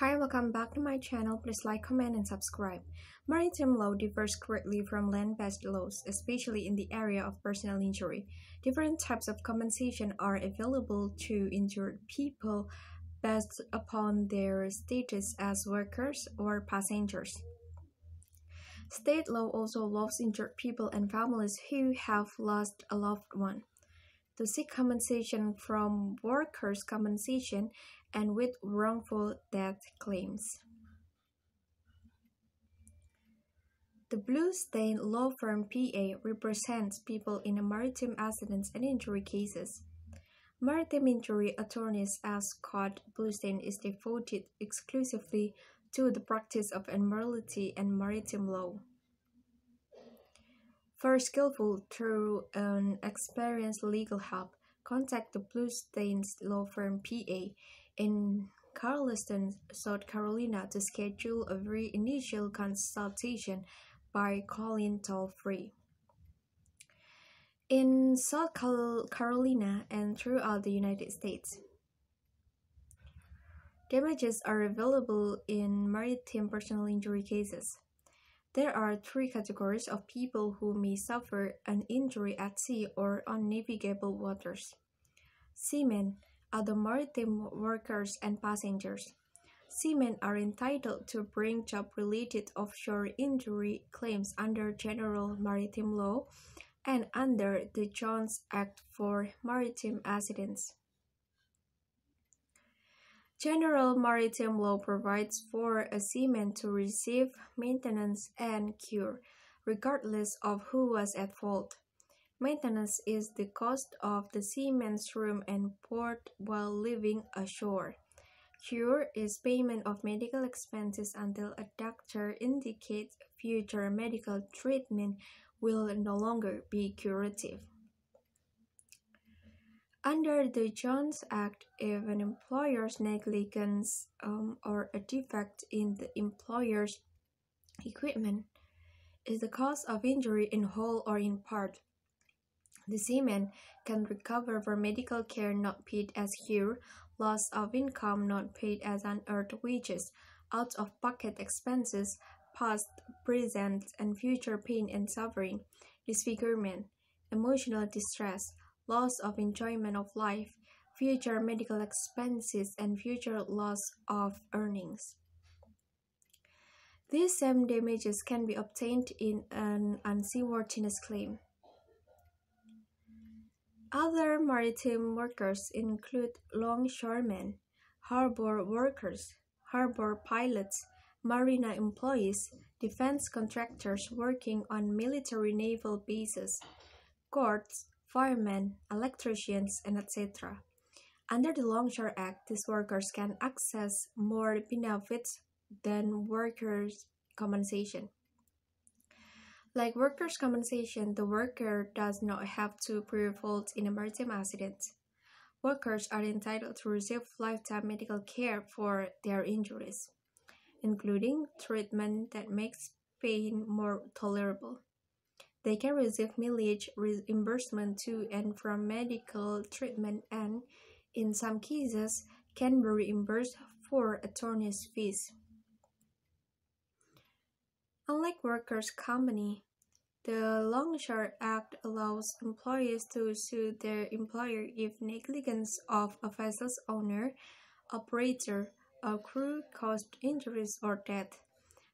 Hi, welcome back to my channel. Please like, comment, and subscribe. Maritime law differs greatly from land-based laws, especially in the area of personal injury. Different types of compensation are available to injured people based upon their status as workers or passengers. State law also loves injured people and families who have lost a loved one. To seek compensation from workers' compensation and with wrongful death claims. The Bluestein Law Firm PA represents people in maritime accidents and injury cases. Maritime injury attorneys as Scott Bluestein is devoted exclusively to the practice of admiralty and maritime law. For skillful through an experienced legal help, contact the Bluestein Law Firm PA in Charleston, South Carolina to schedule a free initial consultation by calling toll-free. In South Carolina and throughout the United States, damages are available in maritime personal injury cases. There are three categories of people who may suffer an injury at sea or on navigable waters. Seamen, other maritime workers and passengers. Seamen are entitled to bring job-related offshore injury claims under general maritime law and under the Jones Act for maritime accidents. General maritime law provides for a seaman to receive maintenance and cure, regardless of who was at fault. Maintenance is the cost of the seaman's room and board while living ashore. Cure is payment of medical expenses until a doctor indicates future medical treatment will no longer be curative. Under the Jones Act, if an employer's negligence or a defect in the employer's equipment is the cause of injury in whole or in part, the seaman can recover for medical care not paid as cure, loss of income not paid as unearned wages, out-of-pocket expenses, past, present, and future pain and suffering, disfigurement, emotional distress, loss of enjoyment of life, future medical expenses, and future loss of earnings. These same damages can be obtained in an unseaworthiness claim. Other maritime workers include longshoremen, harbor workers, harbor pilots, marina employees, defense contractors working on military naval bases, guards, firemen, electricians, and etc. Under the Longshore Act, these workers can access more benefits than workers' compensation. Like workers' compensation, the worker does not have to prove fault in a maritime accident. Workers are entitled to receive lifetime medical care for their injuries, including treatment that makes pain more tolerable. They can receive mileage reimbursement to and from medical treatment and, in some cases, can be reimbursed for attorney's fees. Unlike workers' company, the Longshore Act allows employees to sue their employer if negligence of a vessel's owner, operator, or crew caused injuries or death.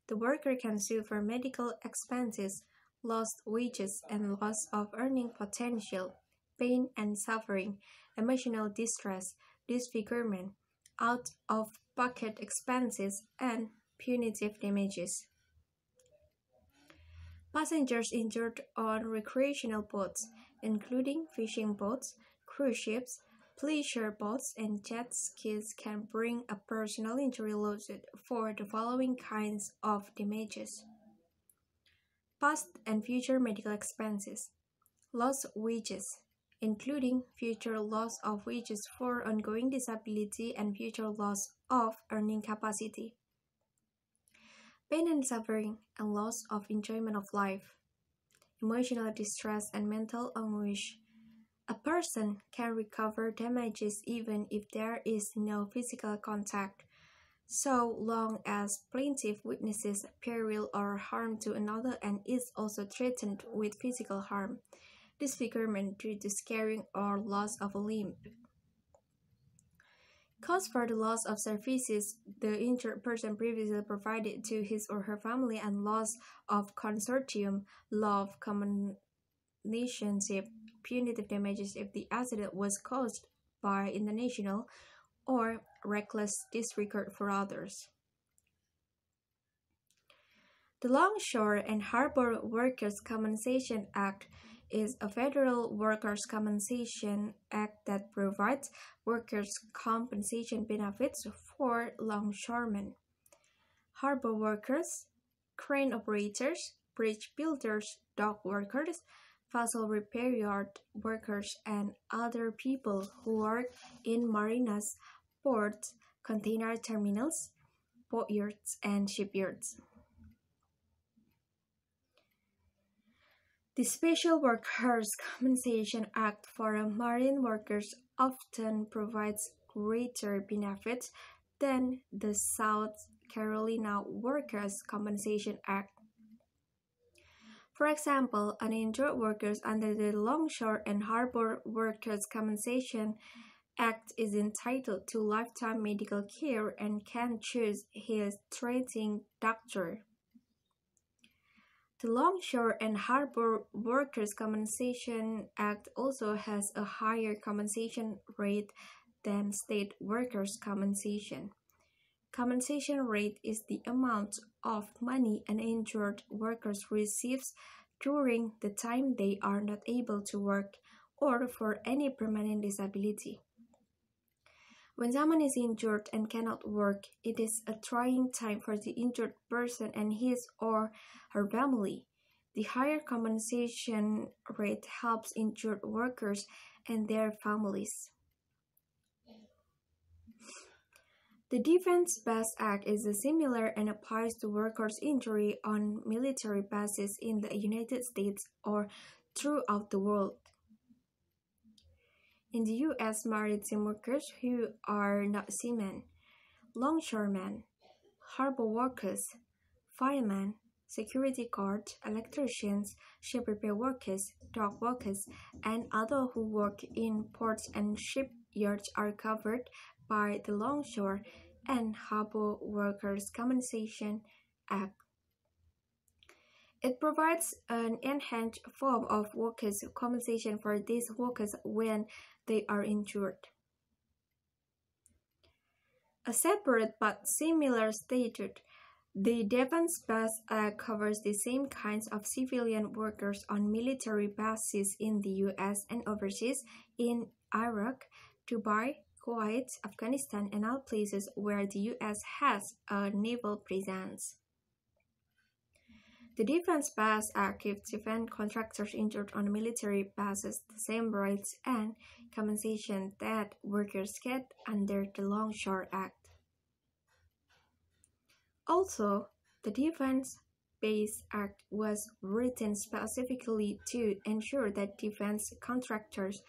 The worker can sue for medical expenses, lost wages and loss of earning potential, pain and suffering, emotional distress, disfigurement, out-of-pocket expenses, and punitive damages. Passengers injured on recreational boats, including fishing boats, cruise ships, pleasure boats, and jet skis can bring a personal injury lawsuit for the following kinds of damages. Past and future medical expenses, lost wages, including future loss of wages for ongoing disability and future loss of earning capacity, pain and suffering, and loss of enjoyment of life, emotional distress and mental anguish. A person can recover damages even if there is no physical contact, so long as plaintiff witnesses peril or harm to another and is also threatened with physical harm, disfigurement due to scarring or loss of a limb. Cause for the loss of services the injured person previously provided to his or her family, and loss of consortium, law of comminationship, punitive damages if the accident was caused by intentional or reckless disregard for others. The Longshore and Harbor Workers' Compensation Act is a federal workers' compensation act that provides workers' compensation benefits for longshoremen, harbor workers, crane operators, bridge builders, dock workers, vessel repair yard workers, and other people who work in marinas, ports, container terminals, boatyards, and shipyards. The Special Workers' Compensation Act for marine workers often provides greater benefits than the South Carolina Workers' Compensation Act. For example, uninjured workers under the Longshore and Harbor Workers' Compensation Act is entitled to lifetime medical care and can choose his treating doctor. The Longshore and Harbor Workers' Compensation Act also has a higher compensation rate than state workers' compensation. Compensation rate is the amount of money an injured worker receives during the time they are not able to work or for any permanent disability. When someone is injured and cannot work, it is a trying time for the injured person and his or her family. The higher compensation rate helps injured workers and their families. The Defense Base Act is similar and applies to workers' injury on military bases in the United States or throughout the world. In the U.S., maritime workers who are not seamen, longshoremen, harbor workers, firemen, security guards, electricians, ship repair workers, dock workers, and others who work in ports and shipyards are covered by the Longshore and Harbor Workers' Compensation Act. It provides an enhanced form of workers' compensation for these workers when they are injured. A separate but similar statute, the Defense Base Act covers the same kinds of civilian workers on military bases in the U.S. and overseas in Iraq, Dubai, Kuwait, Afghanistan, and other places where the U.S. has a naval presence. The Defense Base Act gives defense contractors injured on military bases the same rights and compensation that workers get under the Longshore Act. Also, the Defense Base Act was written specifically to ensure that defense contractors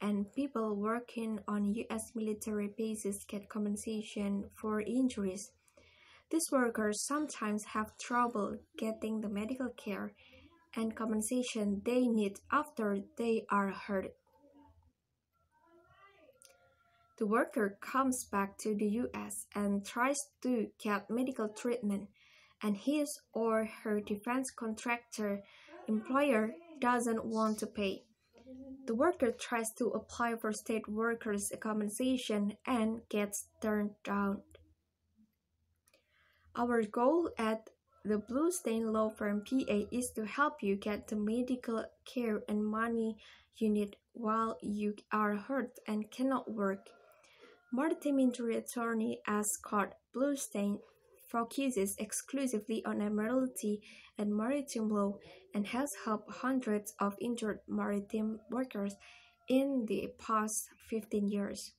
and people working on U.S. military bases get compensation for injuries. These workers sometimes have trouble getting the medical care and compensation they need after they are hurt. The worker comes back to the U.S. and tries to get medical treatment, and his or her defense contractor employer doesn't want to pay. The worker tries to apply for state workers' compensation and gets turned down. Our goal at the Bluestein Law Firm, PA, is to help you get the medical care and money you need while you are hurt and cannot work. Maritime injury attorney as Scott Bluestein focuses exclusively on admiralty and maritime law and has helped hundreds of injured maritime workers in the past 15 years.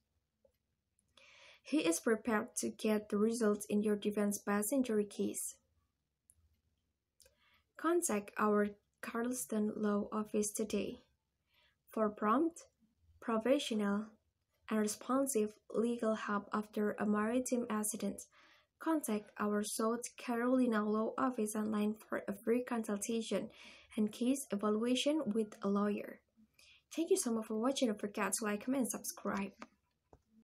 He is prepared to get the results in your defense base injury case. Contact our Charleston Law Office today. For prompt, professional, and responsive legal help after a maritime accident, Contact our South Carolina Law Office online for a free consultation and case evaluation with a lawyer. Thank you so much for watching. Don't forget to like, comment, and subscribe.